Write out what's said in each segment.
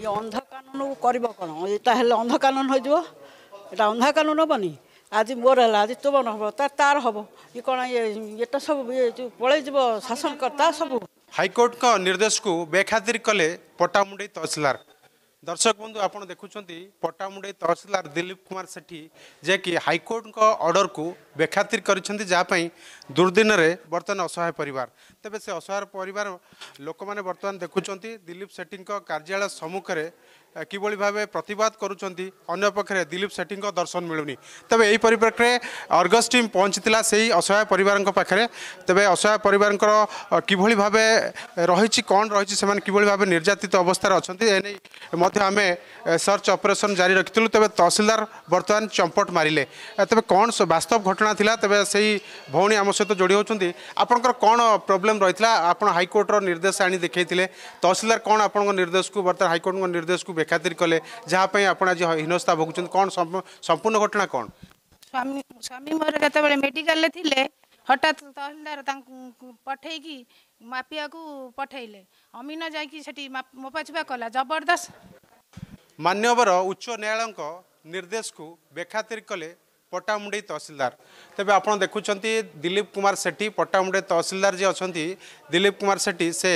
ये अंधा कानून कर कौन यहाँ अंध कानून होटा अंधा कानून हेनी आज मोर है आज तोर हम तार हम ये कौन ये सब ये पलैब शासनकर्ता सब। हाईकोर्ट का निर्देश को बेखातिर कले पट्टामुंडई तहसीलदार। दर्शक बंधु आप देखुं पट्टामुंडई तहसीलदार दिलीप कुमार सेठी जे कि हाईकोर्ट का ऑर्डर को बेखातिर करापी दुर्दिन में बर्तमान असहाय परिवार तेज से असहाय परिवार लोक मैंने बर्तमान देखुं दिलीप सेठी कार्यालय सम्मुखें किभली भाव प्रतवाद करुँच पक्षे दिलीप सेठी दर्शन मिलूनी तेज यही परिप्रेक्षी अर्गस टीम पहुंची से ही असहाय परिवार पाखे तेज असहाय परिवार किभली भाव रही कौन रही भाव निर्यातित अवस्था अच्छा आमे सर्च ऑपरेशन जारी रखिलु तेज तहसीलदार बर्तमान चंपट मारे तेज कौन वास्तव घटना थिला तेज से ही भौणी आम सहित जोड़ी होती आपंकर कौन प्रोब्लेम रही है आप हाईकोर्ट रो निर्देश आनी देखते तहसीलदार कौन आप निर्देश को बर्तमान हाईकोर्ट निर्देश को बेखातिर कले जहाँपाई आप आज हीनस्था भोगुं कौन संपूर्ण घटना कौन स्वामी मोर जो मेडिकल थे हठात तहसीलदार पठेगी माफिया को पठेले अमीन जाकि मोपा छुपा कला जबरदस्त। मान्यवर उच्च न्यायालय निर्देश को बेखातिर कले पट्टामुंडई तहसीलदार तेज आप देखुं दिलीप कुमार सेठी पट्टामुंडई तहसीलदार जी अच्छा दिलीप कुमार सेठी से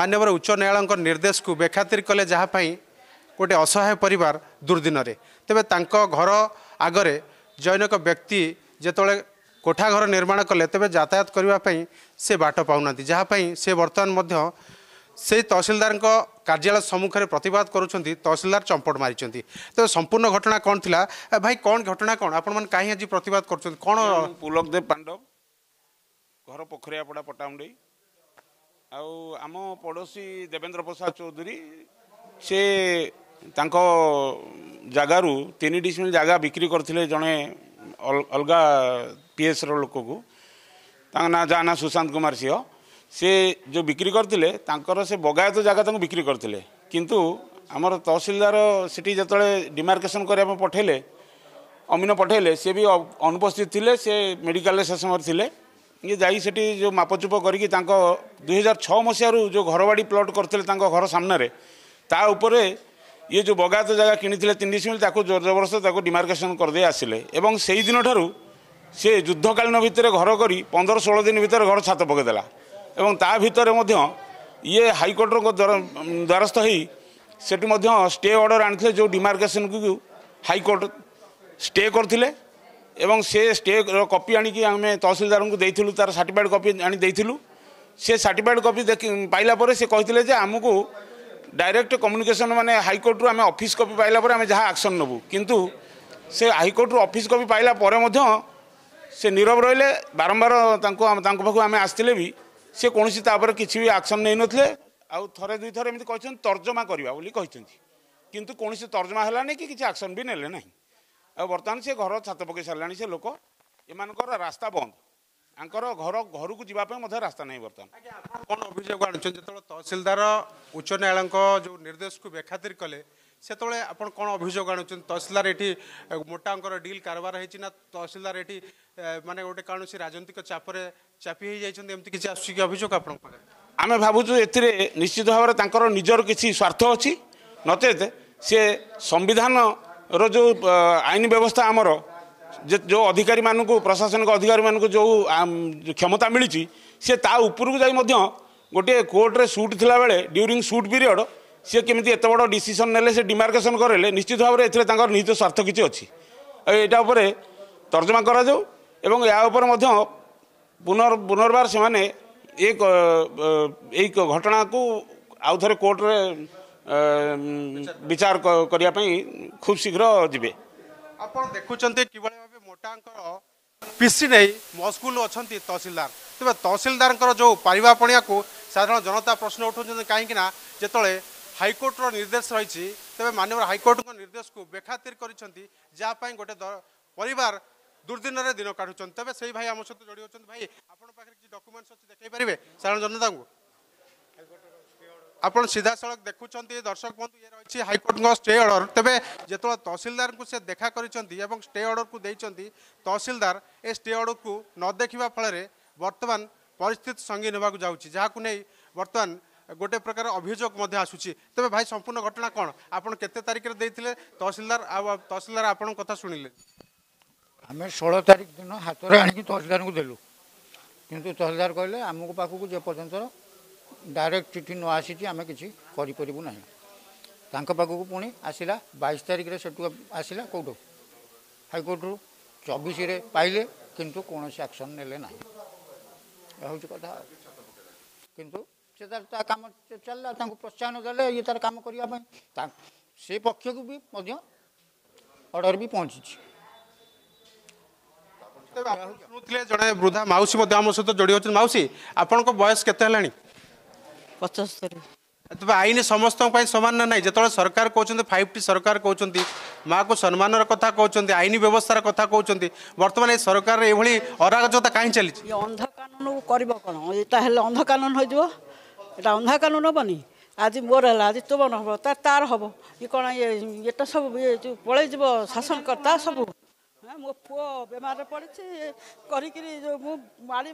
मान्यवर उच्च न्यायालय निर्देश को बेखातिर कले जहाँपाई गोटे असहाय परिवार दुर्दिन में तेज घर आगे जैनक व्यक्ति जो कोठाघर निर्माण कले तेज यातायात करने से बाट पाऊना जहाँपाई से बर्तमान से तहसीलदार कार्यालय सम्मुखें प्रतिवाद करुँच तहसीलदार चंपट मारी तेज संपूर्ण घटना कौन थी भाई कौन घटना कौन आप कहीं आज प्रतिवाद कर पुलक देव पांडव घर पोखरियापड़ा पट्टामुंडई आम पड़ोशी देवेंद्र प्रसाद चौधरी से जगार 3 डिसमिल जगह बिक्री करते जड़े अलगा पीएस रो लोक को जाना सुशांत कुमार सिंह से जो बिक्री करते से बगायत जगह बिक्री करते किंतु आमर तहसीलदार सिटी जो डिमार्केसन करने पठेले अमीन पठेले सी भी अनुपस्थित थे से मेडिकल से समय थे ये जाई सेठी जो मापचुप करके 2006 मसीह जो घरवाड़ी प्लट करते घर सामने ताऊपर ये जो बगायत जगह किणी 3 डिसमिल जोर जबरदस्त डिमार्केसन करदे आसिले से दिन ठारू से युद्धकालीन भितर घर करी 15-16 दिन भितर घर छात पकईदेला और ता भितर ये हाईकोर्ट द्वारस्थ हो सेठी स्टे ऑर्डर आनी जो डिमार्केसन को हाईकोर्ट स्टे करथिले एवं से स्टे कॉपी आनी आम तहसीलदार को देइथिलु तार सर्टिफाइड कॉपी आनी देइथिलु से सर्टिफाइड कॉपी पाइला परे से कहिथिले जे हमकु डायरेक्ट कम्युनिकेशन माने हाईकोर्ट रू आम ऑफिस कॉपी पाइला परे आम जहाँ एक्शन नबू किंतु से हाईकोर्ट रू ऑफिस कॉपी पाइला परे मध्य से नीरव रहिले बारंबार तांको पाखु आम आसथिले भी से कोनोसी तापर किछि भी एक्शन नै नथिले आउ थरे दुई थरे एमति कहछन तर्जमा करबा बोली कहछनथि किंतु कोनोसी तर्जमा हला नै कि किछि एक्शन भी नेले नै आ वर्तमान से घर छात पके सारलानी से लोक एमानकर रास्ता बंद आंकर घर घर को जीवापे मधे रास्ता नहीं बर्तमान कौन अभियोग आन जो तहसीलदार उच्च न्यायालय जो निर्देश को बेखातिर कले से आप कौन अभियोग आनु तहसीलदार ये मोटा अंकर डील कारबार होना तहसीलदार ये माने गोटे कौन राजनीतिक चापर चापी होमती किसी आसोग आप आम भावुँ ए निश्चित भाव में निजर किसी स्वार्थ अच्छी नचेत सी संविधान जो आईन व्यवस्था आमर जो अधिकारी मानक प्रशासनिक अधिकारी मानक जो क्षमता मिली से ऊपर को जाए गोटे कोर्टे सुट थिला बेले ड्यूरिंग सुट पीरियड सी केमी एत बड़ डिसीजन नेले से डिमार्केसन करेले निश्चित भाव में एथर निज स्वार्थ किसी अच्छी यहाँ तर्जमा करोनर्बार से मैंने एक घटना को आउ थे कोर्टे विचार करने खूब शीघ्र जी आप देखुं कि मोटा पीसी नहीं मस्कुल अच्छा तहसीलदार तेज तहसीलदार जो पारिवापणिया को साधारण जनता प्रश्न उठाऊ कहीं जो हाईकोर्ट रो निर्देश रही तेज मानव हाईकोर्ट को निर्देश को बेखातिर करापाई गोटे परिवार दुर्दिन में दिन काटुं तेज से भाई आम सहित जोड़ी होती भाई आपकी डॉक्यूमेंट्स अच्छी देख पारे साधारण जनता को आप सीधा सड़क देखुं दर्शक बंधु ये रही हाईकोर्ट का स्टे ऑर्डर तेज जो तहसीलदार को से देखा कर स्टे ऑर्डर को देते तहसीलदार ए स्टे ऑर्डर को न देखा फल बर्तमान परिस्थिति संगीन होगा जाऊँगी जहाँ को नहीं बर्तमान गोटे प्रकार अभियोग आसूँ तेज भाई संपूर्ण घटना कौन आपड़ के तारिख में देते तहसीलदार आ तहसीलदार आपण कथा शुणिले आम 16 तारीख दिन हाथ में आनिक तहसीलदार को देलु किंतु तहसीलदार कहले आमको पाखक जेपर्यंत डायरेक्ट चिठी न आसी आम किसी करकू पुणी आसला 22 तारीख से आसला कौटू हाइकोर्ट 24 रे पाइले किंतु कौन से एक्शन नेले ना हूँ कथा किंतु से तार काम चलला प्रोत्साहन देले ये तार काम करने से पक्ष को भी ऑर्डर भी पहुँची जड़े वृद्धा मौसी आम सहित जोड़ी होती मौसी आपण बयस केते हेलानी 75 तो आईन समस्त सामान ना ना जो सरकार कहते 5T सरकार कहते माँ को सम्मान कथा कहते आईन व्यवस्थार कथा कहते बर्तमान ये सरकार ये अराजकता कहीं चली अंधकानून कर अंधकानून होता अंधकानून हेनी आज मोर है आज तोवन हम तार हम ये कौन ये तो सब ये पलैज शासनकर्ता सब मो पुओ बेमार पड़ी करी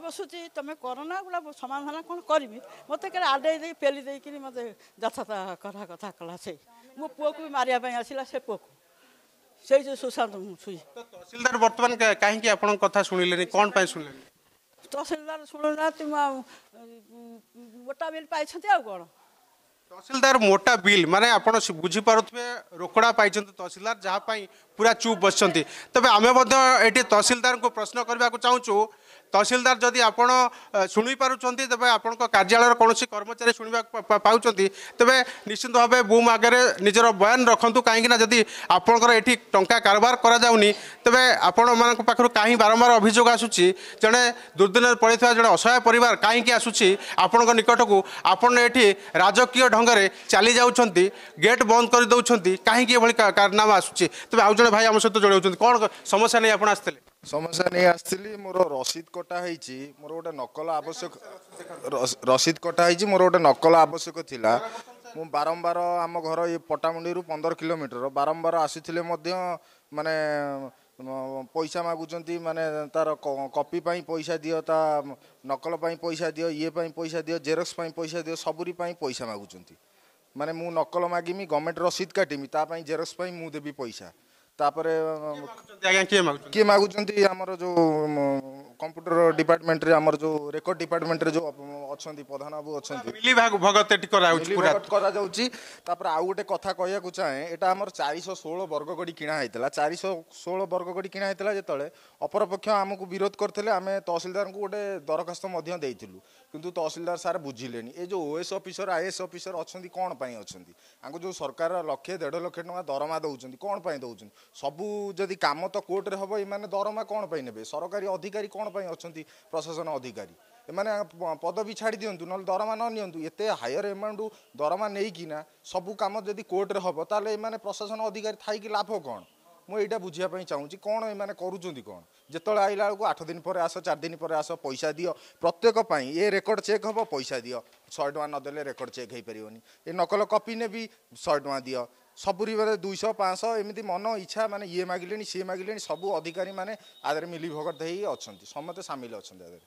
बसुची तुम करना गुला समाधान कौन करी मत आडे पेली दे कि मत जथाता कथा कथा कला से मो पुओ को भी मारे आसला से पुओ को से जो सुशांत सुई तहसीलदार बर्तमान कहीं आपण कथा शुणिले कौन शुणिले तहसीलदार शुणुना तुम मोटा बिल पाई कौन तहसीलदार मोटा बिल माने आपण बुझी पारुथबे रोकड़ा पाइचंती तहसीलदार जहाँ पाई पूरा चुप बसचंती तबे आमे मध्ये एठी तहसीलदार को प्रश्न करबा को चाहूचो तहसीलदार जदि आपण सुनी पारुचंती तबे आपण को कार्यालय कोनोसी कर्मचारी सुनिबा पाउचंती तबे निश्चित भाबे बूम आगे निजर बयान रखंतु काहेकि ना जदि आपणकर एठी टंका कारबार करा जाउनी तबे आपण मानक पाखरु काहे बारंबार अभियोग आसुची जने दुर्दिनर पड़िथवा जने असहाय परिवार काहे कि आसुची आपणक निकटकू आपण एठी राजकीय चली जाउछंती गेट बंद कर दउछंती काहे कि एभली कारनामा आसुची तबे आउ जने भाई हम सहित जोड़े कौन समस्या नहीं आपण आस्ते समस्या नहीं आसली मोर रसीद कटा होती मोर गोटे नकल आवश्यक रसीद कटा होती मोर गोटे नकल आवश्यक थिला मु बारंबार आम घर ये पट्टामुंडी 15 किलोमीटर बारंबार आसुथिले मध्य माने पैसा मागुचंती माने तार कॉपी पाई पैसा दियो ता नकल पाई पैसा दियो ये पाई पैसा दियो जेरोक्स पाई पैसा दियो सबुरी पाई पैसा मागुचंती माने मु नकल मागिमी गवर्नमेंट रसीद काटिमी ता पाई जेरोक्स पाई मु देबी पैसा तापरे किए मागुचंती हमर जो कंप्यूटर डिपार्टमेंट रे हमर जो रिकॉर्ड डिपार्टमेंट रे जो अछंती प्रधान बाबू अछंती मिली भाग भगत एटी कराउछ पूरा करा जाउची तापर आ गोटे कथा कहया को चाहे एटा हमर 416 वर्ग गडी किना हैतला 416 वर्ग गडी किना हैतला जेतले अपर पक्ष हमकु विरोध करथले आमे तहसीलदार को गोटे दरखास्त मध्य देइथिलु किंतु तहसीलदार सार बुझिलेनी ए जो ओएस ऑफिसर आईएएस ऑफिसर अछंती कोन पई अछंती आंको जो सरकार 1.5 लाख टका दरमा दउछंती कोन पई दउछंती सबु जदी काम तो कोर्ट रे होबो इ माने दरमा कोन पई नेबे सरकारी अधिकारी कोन पई अछंती प्रशासन अधिकारी ए माने पदवी छाड़ी दियंतु न दरमा न नियंतु एते हायर अमाउंट दरमा नेई किना सबु काम जदी कोर्ट रे होबो ताले इ माने प्रशासन अधिकारी थाई कि लाभ कोन मु एटा बुझिया पई चाहूची कोन ए माने करूचंती कोन जेतळ आइला को 8 दिन पर आसो 4 दिन पर आसो पैसा दियो प्रत्येक पई ए रेकॉर्ड चेक हबो पैसा दियो 100 टका न देले रेकॉर्ड चेक हे परियोनी ए नकल कॉपी ने भी 100 टका दियो सबुरी बारे 200 500 एमिति मन इच्छा माने ये मागिलेनी से मागिलेनी सब अधिकारी माने आदर मिली भगत हेई अछंती समते शामिल अछंती आदर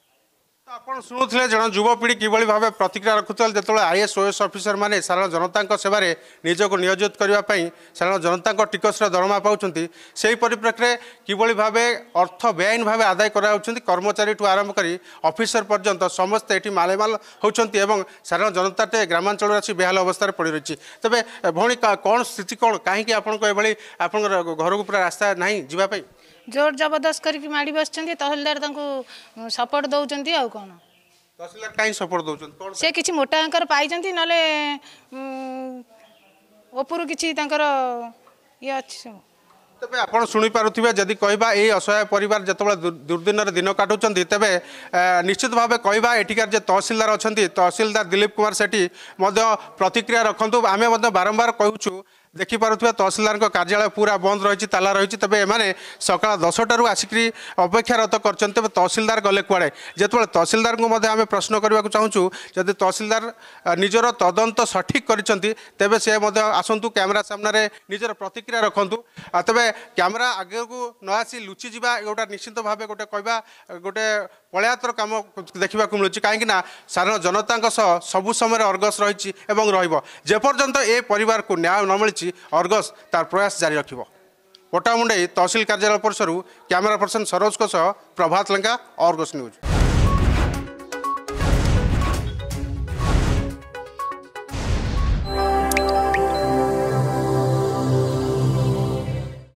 तो आपण सुनुथिले जण युवपीढ़ी किभली भाबे प्रतिक्रिया रखुथल जेतळे आईएएस ओएस ऑफिसर माने साधारण जनतांक सेवारे निजको नियोजित करबा पई साधारण जनतांक टिकसर दरमा पाउचंती सेही परिप्रेक्षीय किभली भाबे अर्थ बेआईन भाबे आदाय कराउचंती कर्मचारी टू आरंभ करी ऑफिसर पर्यंत समस्त एठी मालेमाल होउचंती एवं साधारण जनताटे ग्रामांचल रासी बेहाल अवस्था पड़ी रही तबे भणी कोन स्थिति कोन काहे कि आपण को एभली आपण घर को पूरा रास्ता नाही जीवा पई जोर जबरदस्त करके माड़ी बस तहसीलदार सपोर्ट दौरान आउ कौन तहसीलदार कहीं सपोर्ट दौर से किसी मोटा अंकर पाई नपर कि ये अच्छी तेज आप शुणी पारे जदि कह असहाय परिवार जो दुर्दिन दिन काटुं तेज निश्चित भाव कह एटिकार तहसीलदार अच्छा तहसीलदार दिलीप कुमार सेठी प्रतिक्रिया रखु आम बारंबार कहूँ देखिपुवा तहसीलदार कार्यालय पूरा बंद रही ताला रही तेज एम सका 10टारू आसिक अपेक्षारत कर तहसीलदार गले कड़े जिते तहसीलदार को आम प्रश्न करने को चाहूँ जब तहसीलदार निजर तदंत सठिक तेबे से आसतु कैमेरा सामने निजर प्रतिक्रिया रखु तेरे कैमेरा आगे को न आसी लुचि जावा योटा निश्चित भाव गोटे कह गोटे पलयातर कम देखा मिलूँ कहीं साधारण जनता सबु समय अर्गस रही रेपर्यंत ए परिवार को न्याय न मिली अर्गस तार प्रयास जारी रखिबो। पट्टामुंडई तहसील कार्यालय परिसर camera person Saroj Prabhat Lanka Argus news.